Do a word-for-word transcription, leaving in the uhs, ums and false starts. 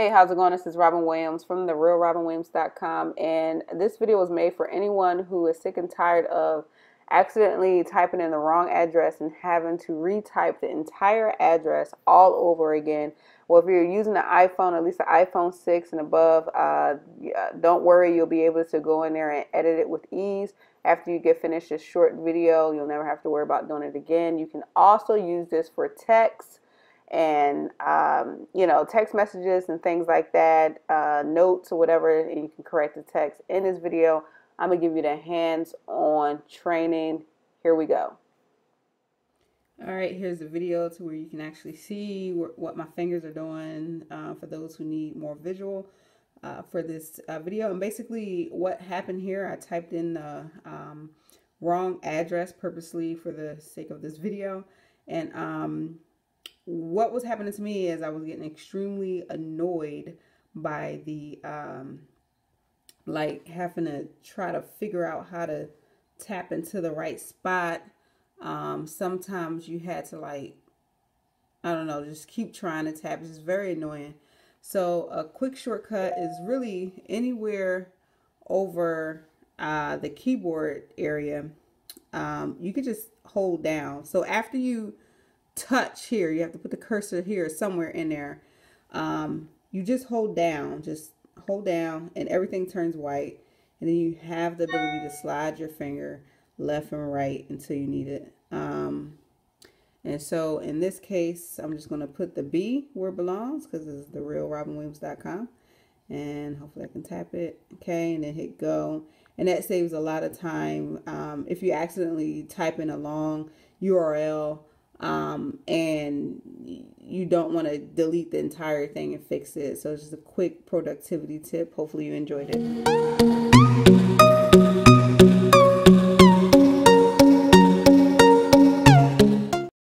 Hey, how's it going? This is Robin Williams from the real robin williams dot com, and this video was made for anyone who is sick and tired of accidentally typing in the wrong address and having to retype the entire address all over again. Well, if you're using an iPhone, at least the iPhone six and above, uh, don't worry, you'll be able to go in there and edit it with ease. After you get finished this short video, you'll never have to worry about doing it again. You can also use this for text and um, you know, text messages and things like that, uh, notes or whatever, and you can correct the text. In this video, I'm gonna give you the hands-on training. Here we go. All right, here's the video to where you can actually see wh what my fingers are doing uh, for those who need more visual uh, for this uh, video. And basically what happened here, I typed in the um, wrong address purposely for the sake of this video. And um, what was happening to me is I was getting extremely annoyed by the um, like having to try to figure out how to tap into the right spot. Um, sometimes you had to, like, I don't know, just keep trying to tap. It's just very annoying. So a quick shortcut is really anywhere over uh, the keyboard area. Um, you could just hold down. So after you touch here, you have to put the cursor here somewhere in there. Um, you just hold down, just hold down, and everything turns white, and then you have the ability to slide your finger left and right until you need it. Um, and so in this case, I'm just going to put the B where it belongs, because it's the real robin williams dot com, and hopefully I can tap it. Okay, and then hit go, and that saves a lot of time um, if you accidentally type in a long U R L Um, and you don't want to delete the entire thing and fix it. So it's just a quick productivity tip. Hopefully you enjoyed it.